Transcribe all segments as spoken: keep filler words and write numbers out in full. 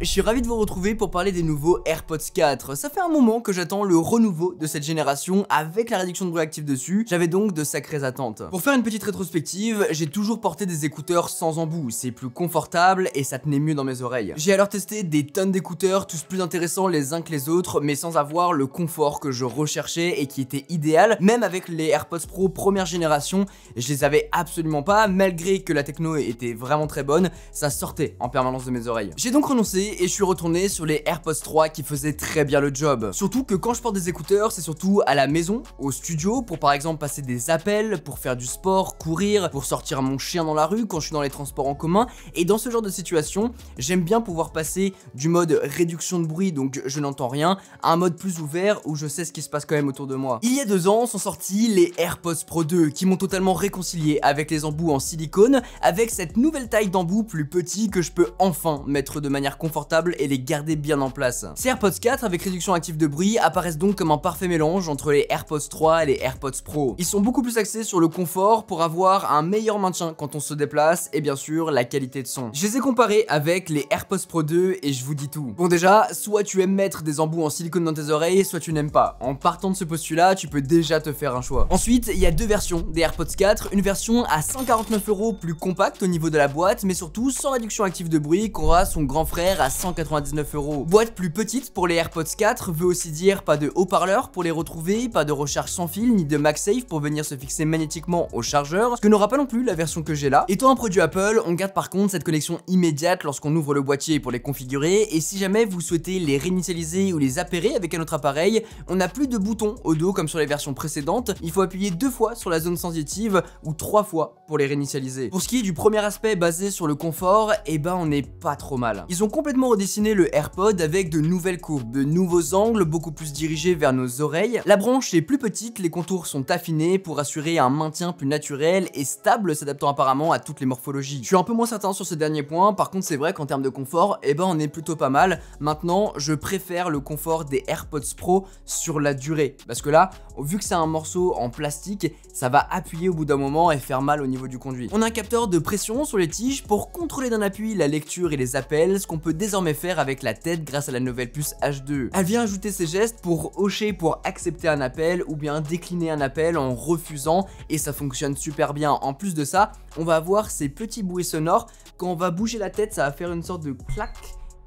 je suis ravi de vous retrouver pour parler des nouveaux AirPods quatre. Ça fait un moment que j'attends le renouveau de cette génération avec la réduction de bruit active dessus, j'avais donc de sacrées attentes. Pour faire une petite rétrospective, j'ai toujours porté des écouteurs sans embout, c'est plus confortable et ça tenait mieux dans mes oreilles. J'ai alors testé des tonnes d'écouteurs, tous plus intéressants les uns que les autres, mais sans avoir le confort que je recherchais et qui était idéal, même avec les AirPods Pro première génération, je les avais absolument pas, malgré que la techno était vraiment très bonne, ça sortait en permanence de mes oreilles. J'ai donc renoncé et je suis retourné sur les AirPods trois qui faisaient très bien le job. Surtout que quand je porte des écouteurs, c'est surtout à la maison, au studio, pour par exemple passer des appels, pour faire du sport, courir, pour sortir mon chien dans la rue, quand je suis dans les transports en commun, et dans ce genre de situation, j'aime bien pouvoir passer du mode réduction de bruit, donc je n'entends rien, à un mode plus ouvert où je sais ce qui se passe quand même autour de moi. Il y a deux ans sont sortis les AirPods Pro deux qui m'ont totalement réconcilié avec les embouts en silicone, avec cette nouvelle taille d'embout plus petit que je peux enfin mettre de manière confortable et les garder bien en place. Ces AirPods quatre avec réduction active de bruit apparaissent donc comme un parfait mélange entre les AirPods trois et les AirPods Pro. Ils sont beaucoup plus axés sur le confort pour avoir un meilleur maintien quand on se déplace et bien sûr la qualité de son. Je les ai comparés avec les AirPods Pro deux et je vous dis tout. Bon déjà, soit tu aimes mettre des embouts en silicone dans tes oreilles, soit tu n'aimes pas. En partant de ce postulat, tu peux déjà te faire un choix. Ensuite, il y a deux versions des AirPods quatre, une version à cent quarante-neuf euros plus compacte au niveau de la boîte, mais surtout sans réduction active de bruit qu'aura son grand frère à cent quatre-vingt-dix-neuf euros. Boîte plus petite pour les AirPods quatre veut aussi dire pas de haut-parleur pour les retrouver, pas de recharge sans fil ni de MagSafe pour venir se fixer magnétiquement au chargeur, ce que n'aura pas non plus la version que j'ai là. Étant un produit Apple, on garde par contre cette connexion immédiate lorsqu'on ouvre le boîtier pour les configurer, et si jamais vous souhaitez les réinitialiser ou les appairer avec un autre appareil, on n'a plus de boutons au dos comme sur les versions précédentes, il faut appuyer deux fois sur la zone sensitive ou trois fois pour les réinitialiser. Pour ce qui est du premier aspect basé sur le confort, et eh ben on n'est pas trop mal. Ils ont complètement redessiné le AirPod avec de nouvelles courbes, de nouveaux angles beaucoup plus dirigés vers nos oreilles. La branche est plus petite, les contours sont affinés pour assurer un maintien plus naturel et stable, s'adaptant apparemment à toutes les morphologies. Je suis un peu moins certain sur ce dernier point, par contre c'est vrai qu'en termes de confort, et eh ben on est plutôt pas mal. Maintenant, je préfère le confort des AirPods Pro sur la durée, parce que là, vu que c'est un morceau en plastique, ça va appuyer au bout d'un moment et faire mal au niveau du conduit. On a un capteur de pression sur les tiges pour contrôler d'un appui la lecture et les appels, ce qu'on peut désormais faire avec la tête grâce à la nouvelle puce H deux. Elle vient ajouter ses gestes pour hocher, pour accepter un appel ou bien décliner un appel en refusant, et ça fonctionne super bien. En plus de ça, on va avoir ces petits bruits sonores, quand on va bouger la tête ça va faire une sorte de clac,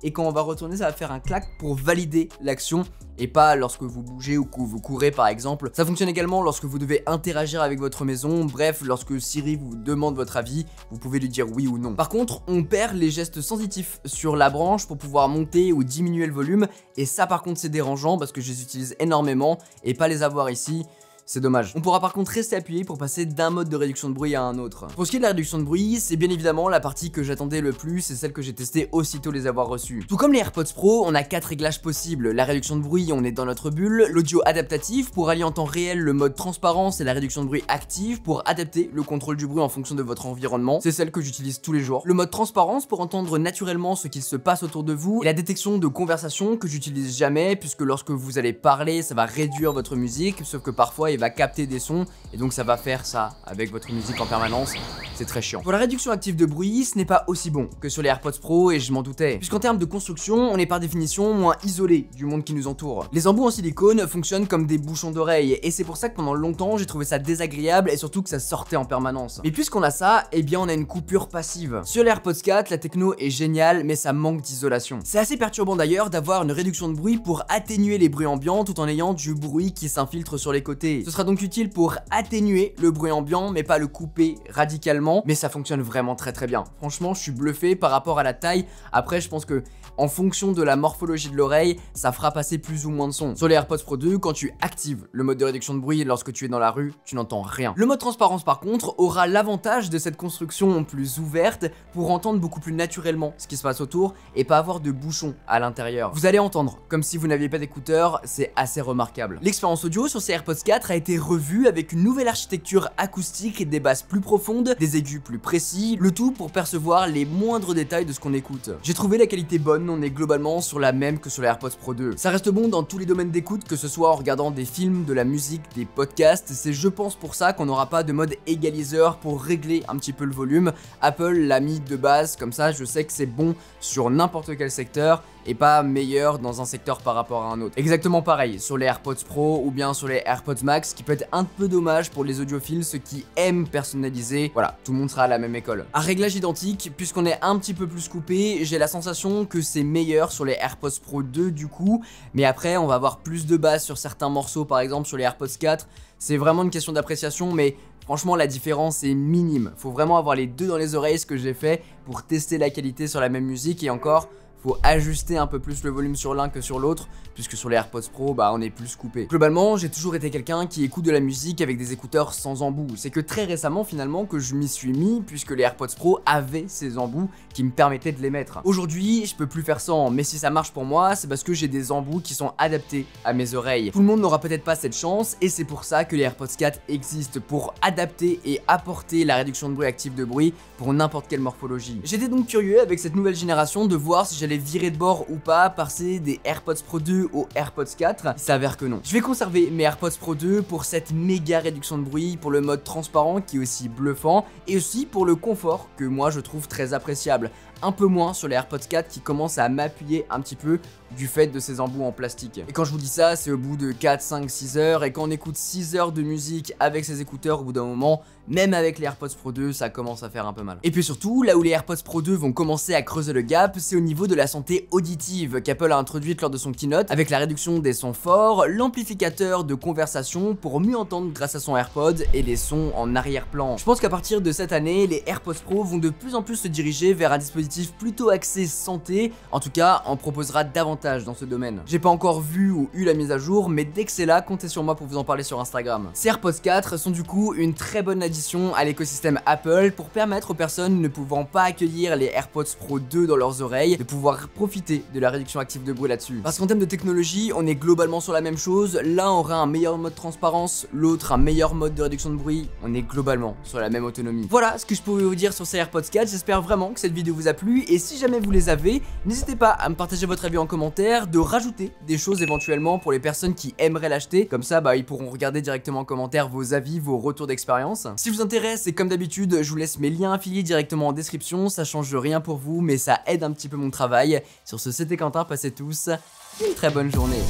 et quand on va retourner ça va faire un clac pour valider l'action et pas lorsque vous bougez ou que vous courez par exemple. Ça fonctionne également lorsque vous devez interagir avec votre maison, bref lorsque Siri vous demande votre avis, vous pouvez lui dire oui ou non. Par contre, on perd les gestes sensitifs sur la branche pour pouvoir monter ou diminuer le volume, et ça par contre c'est dérangeant parce que je les utilise énormément et pas les avoir ici, c'est dommage. On pourra par contre rester appuyé pour passer d'un mode de réduction de bruit à un autre. Pour ce qui est de la réduction de bruit, c'est bien évidemment la partie que j'attendais le plus, c'est celle que j'ai testée aussitôt les avoir reçues. Tout comme les AirPods Pro, on a quatre réglages possibles. La réduction de bruit, on est dans notre bulle, l'audio adaptatif pour allier en temps réel le mode transparence et la réduction de bruit active pour adapter le contrôle du bruit en fonction de votre environnement, c'est celle que j'utilise tous les jours. Le mode transparence pour entendre naturellement ce qu'il se passe autour de vous, et la détection de conversation que j'utilise jamais puisque lorsque vous allez parler, ça va réduire votre musique, sauf que parfois il va capter des sons et donc ça va faire ça avec votre musique en permanence, c'est très chiant. Pour la réduction active de bruit, ce n'est pas aussi bon que sur les AirPods Pro et je m'en doutais, puisqu'en termes de construction, on est par définition moins isolé du monde qui nous entoure. Les embouts en silicone fonctionnent comme des bouchons d'oreilles et c'est pour ça que pendant longtemps j'ai trouvé ça désagréable et surtout que ça sortait en permanence. Mais puisqu'on a ça, eh bien on a une coupure passive. Sur les AirPods quatre, la techno est géniale mais ça manque d'isolation. C'est assez perturbant d'ailleurs d'avoir une réduction de bruit pour atténuer les bruits ambiants tout en ayant du bruit qui s'infiltre sur les côtés. Ce sera donc utile pour atténuer le bruit ambiant mais pas le couper radicalement, mais ça fonctionne vraiment très très bien. Franchement je suis bluffé par rapport à la taille, après je pense que en fonction de la morphologie de l'oreille ça fera passer plus ou moins de son. Sur les AirPods Pro deux, quand tu actives le mode de réduction de bruit lorsque tu es dans la rue, tu n'entends rien. Le mode transparence par contre aura l'avantage de cette construction plus ouverte pour entendre beaucoup plus naturellement ce qui se passe autour et pas avoir de bouchons à l'intérieur. Vous allez entendre comme si vous n'aviez pas d'écouteurs, c'est assez remarquable. L'expérience audio sur ces AirPods quatre a été revue avec une nouvelle architecture acoustique et des basses plus profondes, des des aigus plus précis, le tout pour percevoir les moindres détails de ce qu'on écoute. J'ai trouvé la qualité bonne, on est globalement sur la même que sur les AirPods Pro deux. Ça reste bon dans tous les domaines d'écoute, que ce soit en regardant des films, de la musique, des podcasts, c'est je pense pour ça qu'on n'aura pas de mode égaliseur pour régler un petit peu le volume. Apple l'a mis de base, comme ça je sais que c'est bon sur n'importe quel secteur et pas meilleur dans un secteur par rapport à un autre. Exactement pareil sur les AirPods Pro ou bien sur les AirPods Max, ce qui peut être un peu dommage pour les audiophiles, ceux qui aiment personnaliser. Voilà, tout le monde sera à la même école. À réglage identique, puisqu'on est un petit peu plus coupé, j'ai la sensation que c'est meilleur sur les AirPods Pro deux du coup, mais après on va avoir plus de basse sur certains morceaux, par exemple sur les AirPods quatre, c'est vraiment une question d'appréciation, mais franchement la différence est minime. Faut vraiment avoir les deux dans les oreilles, ce que j'ai fait pour tester la qualité sur la même musique, et encore, faut ajuster un peu plus le volume sur l'un que sur l'autre, puisque sur les AirPods Pro, bah on est plus coupé. Globalement, j'ai toujours été quelqu'un qui écoute de la musique avec des écouteurs sans embout. C'est que très récemment finalement que je m'y suis mis, puisque les AirPods Pro avaient ces embouts qui me permettaient de les mettre. Aujourd'hui, je peux plus faire sans, mais si ça marche pour moi, c'est parce que j'ai des embouts qui sont adaptés à mes oreilles. Tout le monde n'aura peut-être pas cette chance, et c'est pour ça que les AirPods quatre existent, pour adapter et apporter la réduction de bruit active de bruit pour n'importe quelle morphologie. J'étais donc curieux avec cette nouvelle génération de voir si j'allais virer de bord ou pas, passer des AirPods Pro deux aux AirPods quatre, il s'avère que non. Je vais conserver mes AirPods Pro deux pour cette méga réduction de bruit, pour le mode transparent qui est aussi bluffant, et aussi pour le confort que moi je trouve très appréciable. Un peu moins sur les AirPods quatre qui commencent à m'appuyer un petit peu du fait de ces embouts en plastique. Et quand je vous dis ça, c'est au bout de quatre, cinq, six heures, et quand on écoute six heures de musique avec ses écouteurs, au bout d'un moment, même avec les AirPods Pro deux, ça commence à faire un peu mal. Et puis surtout, là où les AirPods Pro deux vont commencer à creuser le gap, c'est au niveau de la santé auditive qu'Apple a introduite lors de son keynote, avec la réduction des sons forts, l'amplificateur de conversation pour mieux entendre grâce à son AirPod et les sons en arrière-plan. Je pense qu'à partir de cette année, les AirPods Pro vont de plus en plus se diriger vers un dispositif plutôt axé santé, en tout cas, on proposera davantage dans ce domaine. J'ai pas encore vu ou eu la mise à jour, mais dès que c'est là, comptez sur moi pour vous en parler sur Instagram. Ces AirPods quatre sont du coup une très bonne addition à l'écosystème Apple pour permettre aux personnes ne pouvant pas accueillir les AirPods Pro deux dans leurs oreilles de pouvoir profiter de la réduction active de bruit là-dessus. Parce qu'en termes de technologie, on est globalement sur la même chose, l'un aura un meilleur mode transparence, l'autre un meilleur mode de réduction de bruit, on est globalement sur la même autonomie. Voilà ce que je pouvais vous dire sur ces AirPods quatre, j'espère vraiment que cette vidéo vous a plu, et si jamais vous les avez, n'hésitez pas à me partager votre avis en commentaire, de rajouter des choses éventuellement pour les personnes qui aimeraient l'acheter, comme ça bah ils pourront regarder directement en commentaire vos avis, vos retours d'expérience. Si vous intéresse, et comme d'habitude je vous laisse mes liens affiliés directement en description, ça change rien pour vous mais ça aide un petit peu mon travail. Sur ce, c'était Quentin, passez tous une très bonne journée.